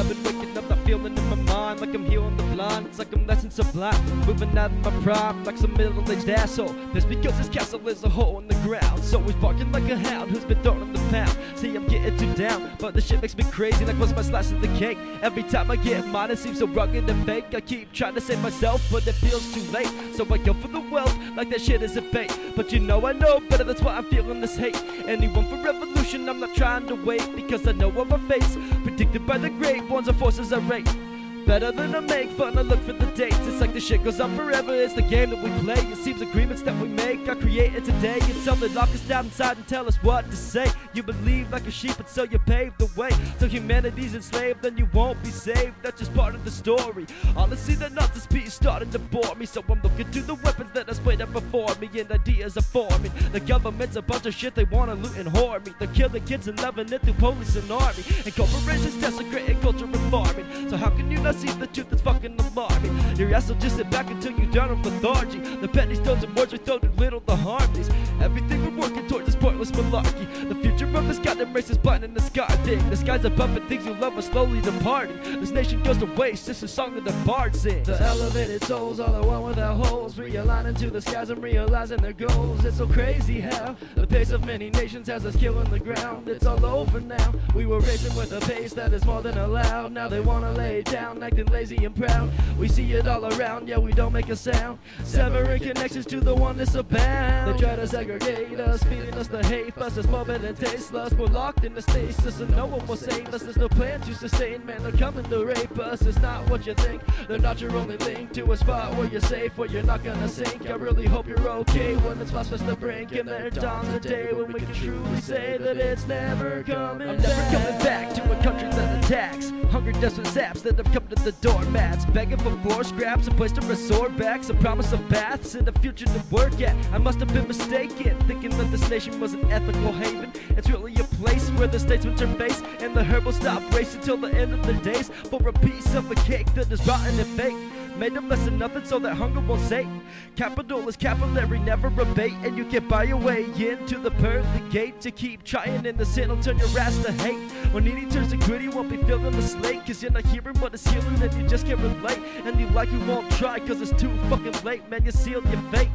I've been waking up that feeling in my mind, like I'm here on the blind. It's like I'm licensed to fly, moving out of my prime like some middle-aged asshole. That's because this castle is a hole in the ground, so he's barking like a hound who's been thrown on the pound. See, I'm getting too down, but this shit makes me crazy, like what's my slice of the cake? Every time I get mine, it seems so rugged and fake. I keep trying to save myself, but it feels too late, so I go for the wealth like that shit is a fake. But you know I know better, that's why I'm feeling this hate. Anyone for revolution, I'm not trying to wait, because I know what I face, predicted by the great ones and forces I rate. Better than I make fun, I look for the dates. It's like this shit goes on forever, it's the game that we play. It seems agreements that we make are created today. It's something lock us down inside and tell us what to say. You believe like a sheep and so you pave the way. So humanity's enslaved then you won't be saved, that's just part of the story. Honestly the nonsense beat is starting to bore me, so I'm looking to the weapons that are split up before me. And ideas are forming, the government's a bunch of shit, they wanna loot and hoard me. They're killing kids and loving it through police and army, and corporations desecrating culture and farming. So how can you not see the truth that's fucking alarming? Your ass will just sit back until you're down on lethargy. The petty stones and words we throw to little the harmonies. Everything we're working towards is pointless malarkey. The future of this goddamn race is blind in the sky thing. The skies above and things you love are slowly departing. This nation goes to waste, this is a song that the bard sings. The elevated souls are the one without holes, realigning to the skies and realizing their goals. It's so crazy how the pace of many nations has us killing the ground. It's all over now, we were racing with a pace that is more than allowed. Now they wanna lay down, acting lazy and proud. We see it all around, yeah, we don't make a sound. Severing connections to the oneness abound. They try to segregate us, feeding us the hate. Us is more than tasteless. We're locked in the stasis and no one will save us. There's no plan to sustain, man, they're coming to rape us. It's not what you think, they're not your only link to a spot where you're safe, where you're not gonna sink. I really hope you're okay when it's past the brink, and there dawns a day when we can truly say that it's never coming back. I'm never coming back to a country that attacks. Hunger desperate zaps that have come to the doormats, begging for floor scraps, a place to resort back, some promise of paths and a future to work at. I must have been mistaken, thinking that this nation was an ethical haven. It's really a place where the statesmen turn face and the herd will stop racing till the end of their days for a piece of a cake that is rotten and fake. Made of less than nothing so that hunger won't sate. Capital is capillary, never abate, and you can buy your way into the pearly gate. To keep trying in the sin will turn your ass to hate. When needy turns to gritty, won't be feeling the slate, cause you're not hearing what is healing and you just can't relate. And you like you won't try cause it's too fucking late, man, you sealed your fate.